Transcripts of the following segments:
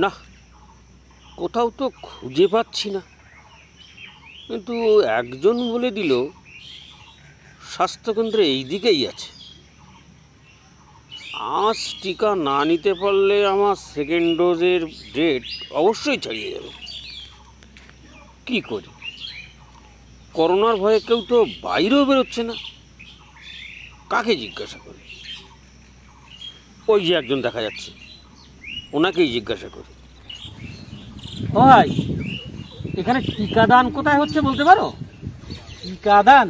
ना कोथाओ तो खुजे पाচ্ছি না। किन्तु एकजन बोले दिल स्वास्थ्यकेंद्र एई दिकेई आछे। आज टीका ना निते पारले आमार सेकेंड डोजेर डेट अवश्य छड़िए जाबे। कि करि करोनार भये केउ तो बाइरेओ बेरोच्छे ना, काके जिज्ञासा करि? ओई जे एकजन देखा जाच्छे ओनाकेई जिज्ञासा करि। ভাই এখানে টিকাদান কোথায় হচ্ছে বলতে পারো? টিকাদান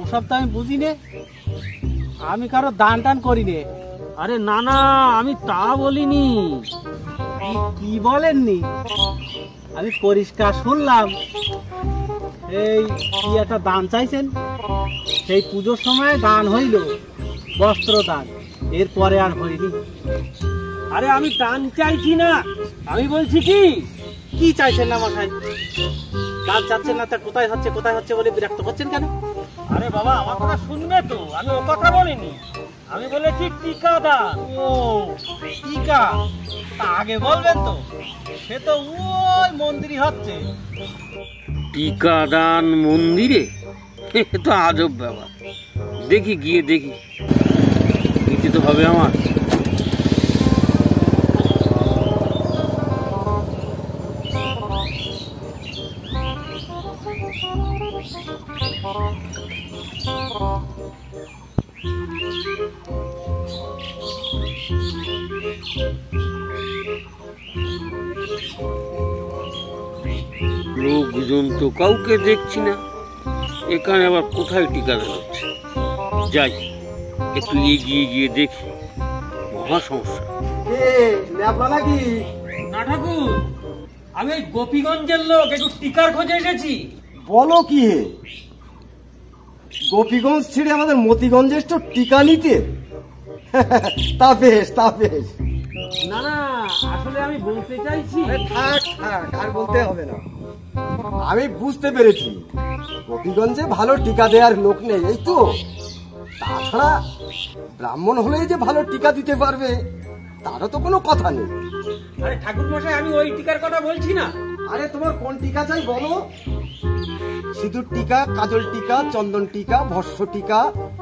ওসব তো আমি বুঝি নে, আমি কারো দান টান করি নে। আরে না না আমি তা বলিনি। কি বলেননি? আমি পরিষ্কার শুনলাম এই কি একটা দান চাইছেন, সেই পুজোর সময় দান হইল বস্ত্র দান, এরপরে আর হইনি। আরে আমি দান চাইছি না, আমি বলছি কি কি চাইছেন না মশাই? দান চাচ্ছেন না তা কোথায় হচ্ছে বলে বিরক্ত করছেন কেন? আরে বাবা আমার কথা শুনবে তো, আমি ও কথা বলিনি। আমি বলেছি টিকা দান। ও টিকা তা আগে বলবেন তো, সে তো ওই মন্দিরই হচ্ছে। টিকা দান মন্দিরে? এ তো আজব বাবা, দেখি গিয়ে দেখি। এতে তো ভাবে আমার লোকজন তো কাউকে দেখছি না, এখানে আবার কোথায় টিকাদান হচ্ছে? যাই একটু এগিয়ে গিয়ে দেখি। মহা সমস্যা। না ঠাকুর, আমি গোপীগঞ্জের লোক, একটু টিকার খোঁজে এসেছি। বলো কি হে, গোপীগঞ্জ ছেড়ে আমাদের মতিগঞ্জে তো টিকা নিতে? তা বেশ তা বেশ। না না আসলে আমি বলতে চাইছি। থাক থাক আর বলতে হবে না, আমি বুঝতে পেরেছি গোপীগঞ্জে ভালো টিকা দেওয়ার লোক নেই এই তো। তাছাড়া ব্রাহ্মণ হলেই যে ভালো টিকা দিতে পারবে তারও তো কোনো কথা নেই। আরে ঠাকুর মশাই আমি ওই টিকার কথা বলছি না। আরে তোমার কোন টিকা চাই বলো? সিঁদুর টিকা, কাজল টিকা, চন্দন টিকা, ভস্য টিকা,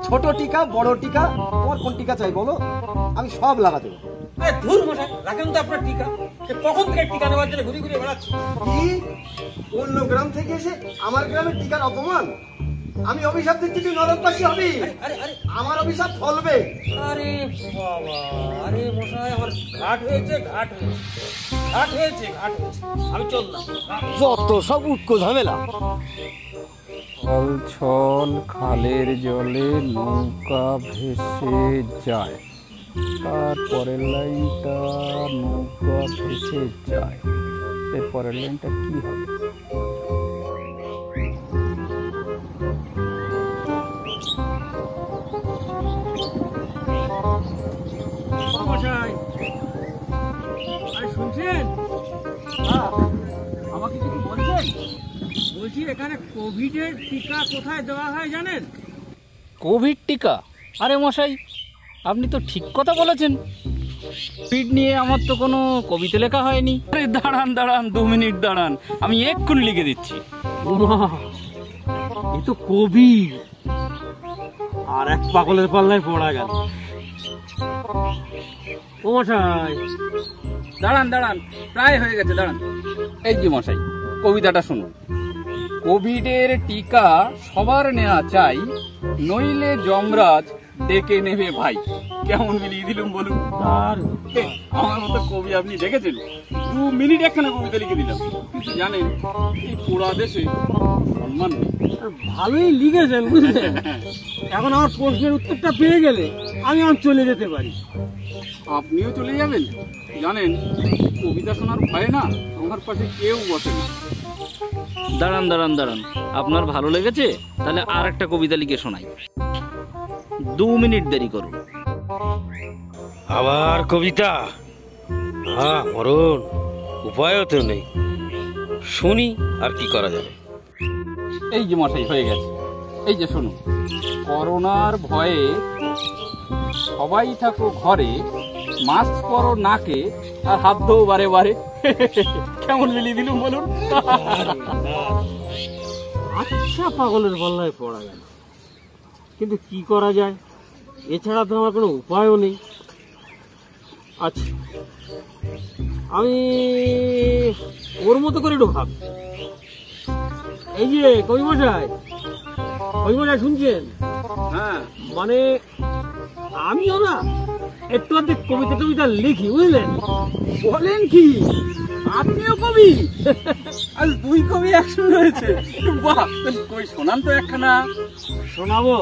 ছোট টিকা, বড় টিকা, তোমার কোন টিকা চাই বলো, আমি সব লাগা দেবো। আরে ধুর মশাই রাখেন তো আপনার টিকা, কখন থেকে টিকা নেওয়ার জন্য ঘুরে ঘুরে বেড়াচ্ছি। কি অন্য গ্রাম থেকে এসে আমার গ্রামের টিকার অপমান? আমি অভিশাপ দিচ্ছি তুই নরকবাসী হবি। আমার অভিশাপ ফলবে। আরে বাবা, আরে মশাই আমার ঘাট হয়েছে। আমি চললাম। যত সব উটকো ঝামেলা। ছলছল খালের জলে নৌকা ভেসে যায়, তারপরের লাইনটা নৌকা ভেসে যায়, এরপরের লাইনটা কি হবে? শুনছেন? আমাকে কিছু বলছেন? বলছি এখানে কোভিডের টিকা কোথায় দেওয়া হয় জানেন? কোভিড টিকা? আরে মশাই আপনি তো ঠিক কথা বলেছেন, পিড নিয়ে আমার তো কোনো কবিতা লেখা হয়নি। আরে দাঁড়ান 2 মিনিট দাঁড়ান, আমি এক্ষুনি লিখে দিচ্ছি। এ তো কোভিড, আর এক পাগলের পাল্লায় পড়া গেল। ও মশাই দাঁড়ান, প্রায় হয়ে গেছে, দাঁড়ান। এই যে মশাই কবিতাটা শুনুন। কোভিডের টিকা সবার নেওয়া চাই, নইলে যমরাজ ডেকে নেবে ভাই। কেমন মিলিয়ে দিলাম বলুন? আমার মতো কবি আপনি দেখেছেন? 2 মিনিট একখানা কবিতা লিখে দিলাম। কিন্তু জানেন এই পুরা দেশে সম্মান নেই। ভালোই লিখেছেন বুঝলেন। এখন আমার প্রশ্নের উত্তরটা পেয়ে গেলে আমি আর চলে যেতে পারি। আপনিও চলে যাবেন? জানেন কবিতা শোনার ভয় না আমার পাশে কেউ বসে না। দাঁড়ান, আপনার ভালো লেগেছে? তাহলে আর একটা কবিতা লিখে শোনাই। 2 মিনিট দেরি করুন। আবার কবিতা? হ্যাঁ মরণ, উপায়ও তো নেই, শুনি আর কি করা যাবে। এই যে মশাই হয়ে গেছে। এই যে শুনুন, করোনার ভয়ে সবাই থাকো ঘরে, मास्क পরো নাকে আর হাত ধোও বারে বারে কেমন মিলিয়ে দিলুম বলুন। আচ্ছা পাগলের বল্লায় পড়া গেল, কিন্তু কি করা যায়, এছাড়া তো আমার কোনো উপায়ও নেই। আচ্ছা আমি ওর মতো করে একটু ভাবি। এই যে কবি মশাই, কবি মশাই শুনছেন? হ্যাঁ, মানে আমিও না একটু অর্ধেক কবিতা টবিতা লিখি, বুঝলেন? বলেন কি, আপনিও কবি? আজ দুই কবি একসঙ্গে হয়েছে, বাহ! কই শোনান তো একখানা। শোনাবো?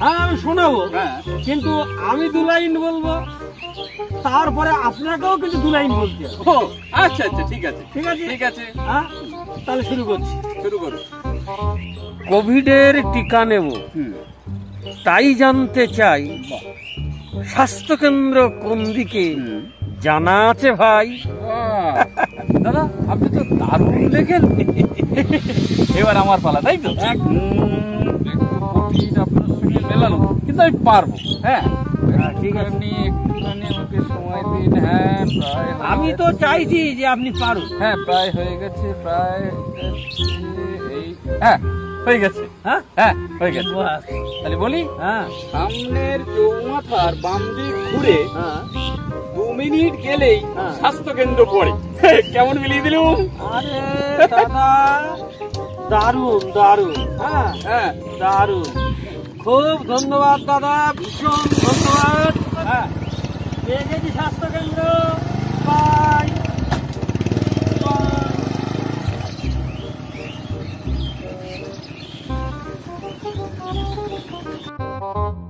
হ্যাঁ আমি শোনাবো, কিন্তু আমি দু লাইন বলবো, তারপরে আপনাকেও কিন্তু দু লাইন বলতে হবে। ও আচ্ছা আচ্ছা, ঠিক আছে ঠিক আছে ঠিক আছে, হ্যাঁ তাহলে শুরু করছি। শুরু করো। কোভিডের টিকা নেব তাই জানতে চাই, স্বাস্থ্য কেন্দ্র কোন দিকে জানা আছে ভাই? দাদা আপনি তো দারুণ লেখেন, এবার আমার পালা, তাই তো? আপনার সঙ্গে মেলানো কিন্তু আমি পারবো। হ্যাঁ ঠিক আছে, আপনি একটুখানি আমাকে সময় দিন। হ্যাঁ প্রায়, আমি তো চাইছি যে আপনি পারুন। হ্যাঁ প্রায় হয়ে গেছে, প্রায় এই হ্যাঁ হয়ে গেছে। হ্যাঁ হ্যাঁ হয়ে গেছে, তাহলে বলি। হ্যাঁ, সামনের চৌমাথার বাম দিক ঘুরে 2 মিনিট গেলেই স্বাস্থ্য কেন্দ্র পড়ে। কেমন মিলিয়ে দিলুম? আরে দাদা দারুণ দারুণ, হ্যাঁ হ্যাঁ দারুণ, খুব ধন্যবাদ দাদা, ভীষণ ধন্যবাদ। হ্যাঁ পেয়ে গেছি স্বাস্থ্য কেন্দ্র। বাই।